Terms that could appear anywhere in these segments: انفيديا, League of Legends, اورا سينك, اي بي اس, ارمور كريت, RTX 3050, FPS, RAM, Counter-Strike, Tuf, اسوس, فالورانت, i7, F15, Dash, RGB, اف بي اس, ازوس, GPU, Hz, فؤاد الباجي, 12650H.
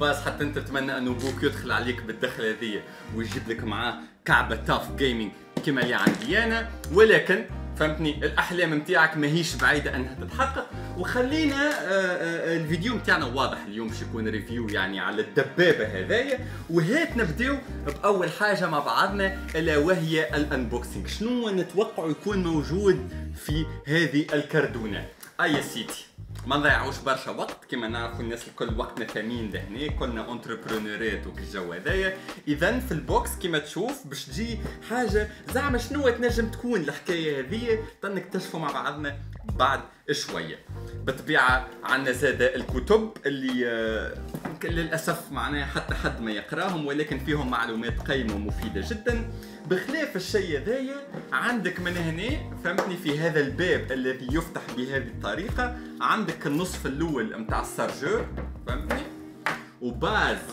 بس حتى انت تتمنى انه بوك يدخل عليك بالدخله هذيا ويجيب لك معاه كعبه تاف جيمنج كما اللي عندي انا، ولكن فهمتني الاحلام نتاعك ماهيش بعيده انها تتحقق. وخلينا الفيديو نتاعنا واضح اليوم باش يكون ريفيو يعني على الدبابه هذايا، وهات نبداو باول حاجه مع بعضنا الا وهي الانبوكسينج. شنو نتوقع يكون موجود في هذه الكردونه؟ يا سيدي ما نضيعوش برشا وقت، كما نعرفوا الناس الكل وقتنا ثمين لهنا، كلنا انتربرونورات وكالجو هذايا. اذا في البوكس كما تشوف باش تجي حاجه زعما شنو تنجم تكون الحكايه هذه، تنكتشفوا مع بعضنا بعد شويه. بالطبيعه عندنا زاده الكتب اللي للاسف معناها حتى حد ما يقراهم، ولكن فيهم معلومات قيمه ومفيده جدا. بخلاف الشيء هذايا عندك من هنا فهمتني في هذا الباب الذي يفتح بهذه الطريقه، عندك النصف الاول نتاع السارجور فهمتني،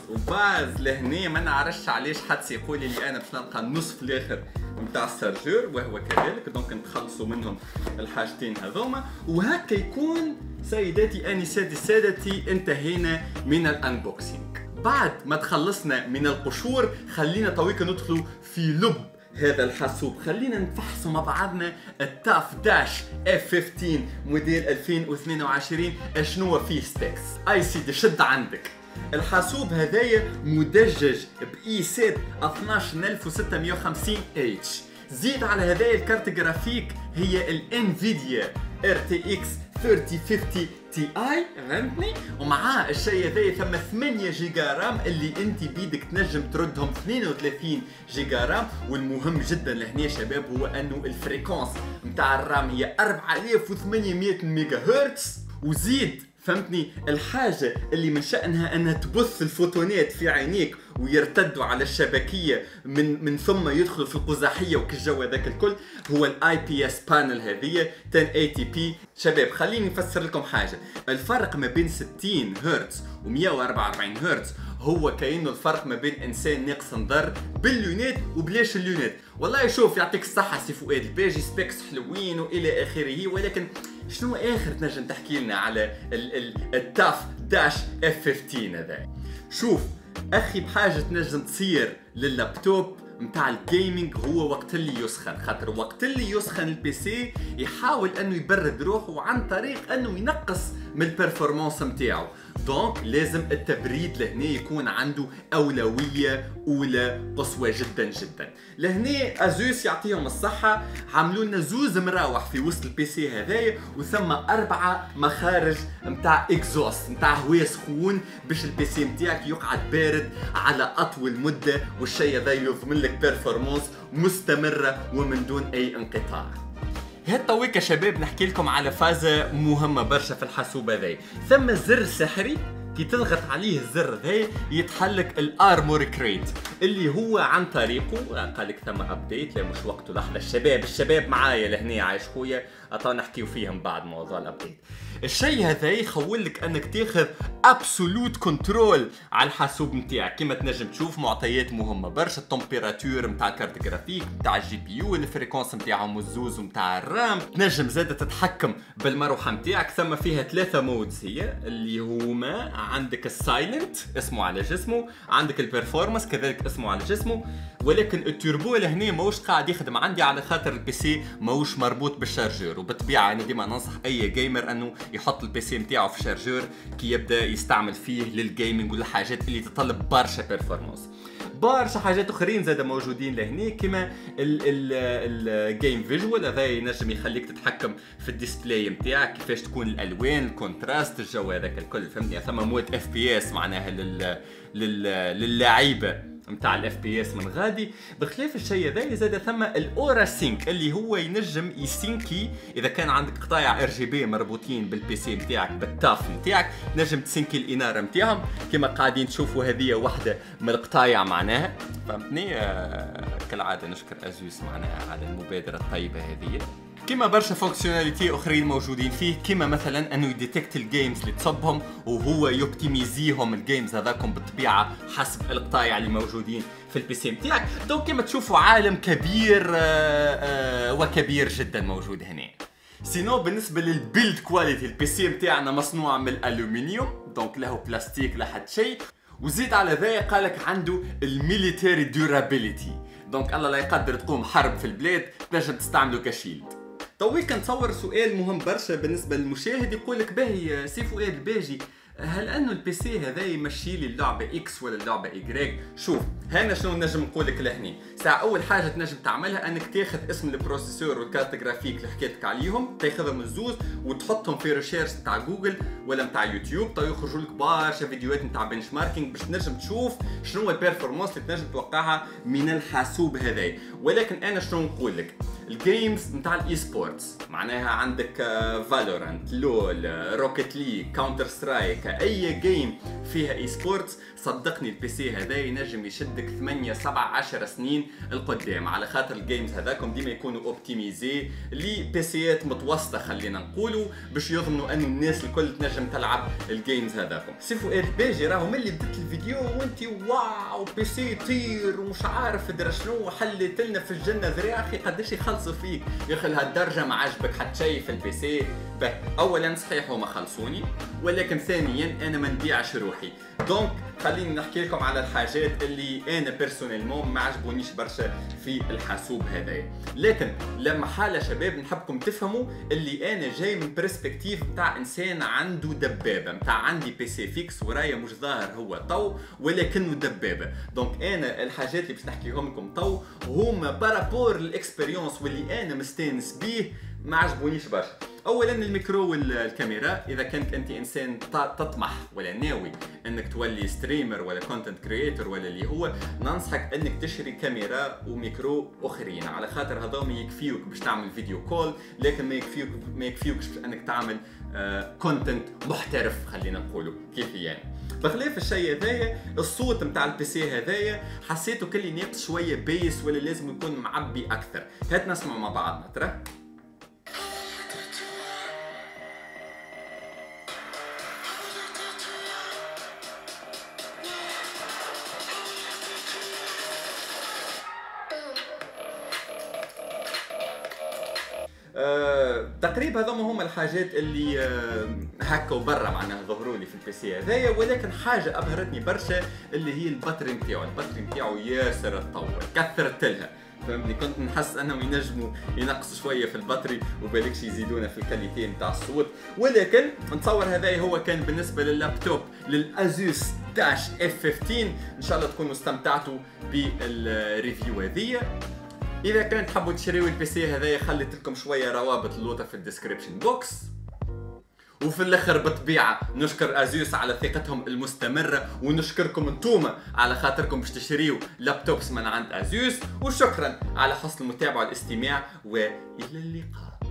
وباز لهنا ما نعرفش علاش حد سيقول لي انا باش نلقى النصف الاخر نتاع السارجور وهو كذلك. دونك نتخلصوا منهم الحاجتين هذوما، وهكا يكون سيداتي انساتي سادتي انتهينا من الانبوكسينج. بعد ما تخلصنا من القشور خلينا تويكا ندخلوا في لب هذا الحاسوب، خلينا نفحصوا مع بعضنا التاف داش F15 موديل 2022 شنو فيه ستاكس. اي سيدي شد عندك الحاسوب هذايا مدجج باي 7 12650 اتش. زيد على هذايا الكارت جرافيك هي الانفيديا RTX 3050 تي اي فهمتني، ومعاه الشيء هذايا ثم 8 جيجا رام اللي انت بيدك تنجم تردهم 32 جيجا رام. والمهم جدا لهنا شباب هو انه الفريكونس نتاع الرام هي 4800 ميجا هرتز. وزيد فهمتني الحاجة اللي من شأنها أنها تبث الفوتونات في عينيك ويرتدوا على الشبكية من ثم يدخلوا في القزحية وكالجو هذاك الكل، هو الاي بي اس بانل هذه 1080p. شباب خليني نفسر لكم حاجة، الفرق ما بين 60 هرتز و 144 هرتز هو كأنه الفرق ما بين انسان ناقص نظر باللونات وبلاش اللونات. والله شوف يعطيك الصحة سي فؤاد الباجي سبيكس حلوين والى اخره، ولكن شنو اخر تنجم تحكي لنا على التاف داش F15 هذا؟ شوف اخي بحاجه تنجم تصير لللابتوب متاع الجيمنج هو وقت اللي يسخن، خاطر وقت اللي يسخن البيسي يحاول انه يبرد روحه عن طريق انه ينقص من البرفورمانس نتاعو. دونك لازم التبريد لهنا يكون عنده اولويه اولى قصوى جدا جدا. لهنا ازوس يعطيهم الصحه عملوا لنا زوز مراوح في وسط البيسي هذايا، وثم 4 مخارج نتاع اكزوست نتاع هواء سخون باش البيسي نتاعك يقعد بارد على اطول مده، والشيء هذا يضمن لك بيرفورمانس مستمره ومن دون اي انقطاع. هالطويكة شباب نحكي لكم على فازة مهمة برشا في الحاسوب هذايا، ثم زر سحري كي تضغط عليه الزر هذايا يتحلك الارمور كريت اللي هو عن طريقه قالك ثم ابديت. لا مش وقته لحظة، الشباب معايا لهنا عايش خويا عطاو نحكيو فيهم بعد موضوع الابديت. الشيء هذا يخولك انك تاخذ ابسولوت كنترول على الحاسوب نتاعك، كما تنجم تشوف معطيات مهمه برشا، التمبيراتور نتاع الكارت جرافيك نتاع الجي بي يو الفريكونس نتاعهم والزوز نتاع الرام. تنجم زاده تتحكم بالمروحه نتاعك، ثم فيها 3 مودز هي اللي هما عندك السايلنت اسمه على جسمه، عندك البرفورمانس كذلك اسمه على جسمه، ولكن التوربو لهنا ماهوش قاعد يخدم عندي على خاطر البيسي ماهوش مربوط بالشارجور. وبالطبيعه انا ديما ننصح اي جيمر انه يحط البيسي نتاعو في شارجور كي يبدا يستعمل فيه للجيمنج والحاجات اللي تطلب برشا بيرفورمانس. برشا حاجات اخرين زاده موجودين لهنا كما الجيم فيجوال هذا ينجم يخليك تتحكم في الديسبلاي نتاعك كيفاش تكون الالوان الكونتراست الجو هذاك الكل فهمتني. ثم مود اف بي اس معناها للعيبه متاع الاف بي اس من غادي. بخلاف الشيء هذا زاد ثم الاورا سينك اللي هو ينجم يسينكي اذا كان عندك قطايع ار جي بي مربوطين بالبيسي نتاعك بالتاف نتاعك نجم تسينكي الاناره نتاعهم كما قاعدين تشوفوا. هذه واحده من القطايع معناها فهمتني. كالعاده نشكر ازوس معناها على المبادره الطيبه هذه، كما برشا فونكسيوناليتي اخرين موجودين فيه كما مثلا انه يديتكت الجيمز اللي تصبهم وهو يوبتيميزيهم الجيمز هذاكم بالطبيعه حسب القطايع اللي موجودين في البيسي نتاعك. دونك كما تشوفوا عالم كبير وكبير جدا موجود هنا. سينو بالنسبه للبيلد كواليتي، البي سي نتاعنا مصنوع من الالومنيوم، دونك له بلاستيك لا حد شيء، وزيد على ذا قالك عنده الميليتيري ديورابيليتي، دونك الله لا يقدر تقوم حرب في البلاد تنجم تستعمله كشيلد. تويك نتصور سؤال مهم برشا بالنسبه للمشاهد، يقول لك باهي سي فؤاد الباجي، هل انه البي سي هذا يمشي لي اللعبه اكس ولا اللعبه ايغريك؟ شوف هنا شنو نجم نقول لك لهنا، ساعه اول حاجه تنجم تعملها انك تاخذ اسم البروسيسور والكارت جرافيك اللي حكيتك عليهم، تاخذهم الزوز وتحطهم في ريشيرش تاع جوجل ولا تاع يوتيوب، تو يخرجوا لك برشا فيديوهات نتاع بنش ماركينغ باش تنجم تشوف شنو البيرفورمانس اللي تنجم توقعها من الحاسوب هذا. ولكن انا شنو نقول لك، الجيمز نتاع الاي سبورتس معناها عندك فالورانت، لول، روكيت ليج، كاونتر سترايك، اي جيم فيها اي سبورتس صدقني البي سي هذا ينجم يشدك 8 7 10 سنين القدام، على خاطر الجيمز هذاكم ديما يكونوا اوبتيميزي لبيسيات متوسطه خلينا نقولوا باش يضمنوا ان الناس الكل تنجم تلعب الجيمز هذاكم. سي فؤاد باجي راهو ملي بديت الفيديو وانت واو بي سي يطير ومش عارف درا شنو، حليت لنا في الجنه ذريعه، اخي قداش يخلصوا فيك يا اخي لهالدرجه ما عجبك حتى شيء في البي سي؟ اولا صحيح هما خلصوني، ولكن ثانيا انا ما نبيعش روحي، دونك خليني نحكي لكم على الحاجات اللي انا بيرسونيلمون ما عجبونيش برشا في الحاسوب هذايا. لكن لما حاله شباب نحبكم تفهموا اللي انا جاي من برسبكتيف نتاع انسان عنده دبابه، نتاع عندي بي سي فيكس ورايا مش ظاهر هو تو ولكنه دبابه، دونك انا الحاجات اللي باش نحكيهم لكم تو هما بارابور للاكسبيريونس واللي انا مستانس بيه ما عجبونيش برشا. اولا الميكرو والكاميرا، اذا كنت انت انسان تطمح ولا ناوي انك تولي ستريمر ولا كونتنت كرييتور ولا اللي هو، ننصحك انك تشري كاميرا وميكرو اخرين، على خاطر هذوما يكفيوك باش تعمل فيديو كول، لكن ما يكفيوكش باش انك تعمل كونتنت محترف خلينا نقولوا كيف يعني. بخلاف الشيء هذايا الصوت نتاع البي سي هذايا حسيته كلي ناقص شويه بيس، ولا لازم يكون معبي اكثر. هات نسمعوا مع بعضنا ترى. تقريبا هذوما هما الحاجات اللي هكا وبرا معناها ظهروا لي في البي سي هذايا. ولكن حاجه ابهرتني برشا اللي هي الباتري نتاعو، الباتري نتاعو ياسر تطول، كثرت لها فهمني، كنت نحس انهم ينجموا ينقصوا شويه في الباتري وبالكش يزيدونا في الكاليتي نتاع الصوت. ولكن نتصور هذا هو كان بالنسبه لللابتوب للاسوس داش F15، ان شاء الله تكونوا استمتعتوا بالريفيو هذه. اذا كنت تحبوا تشريوا البي سي هذايا خليت لكم شويه روابط اللوطه في الديسكريبشن بوكس. وفي الاخر بالطبيعه نشكر ازوس على ثقتهم المستمره، ونشكركم انتوما على خاطركم باش تشريوا لابتوبس من عند ازوس، وشكرا على حسن المتابعه والاستماع، والى اللقاء.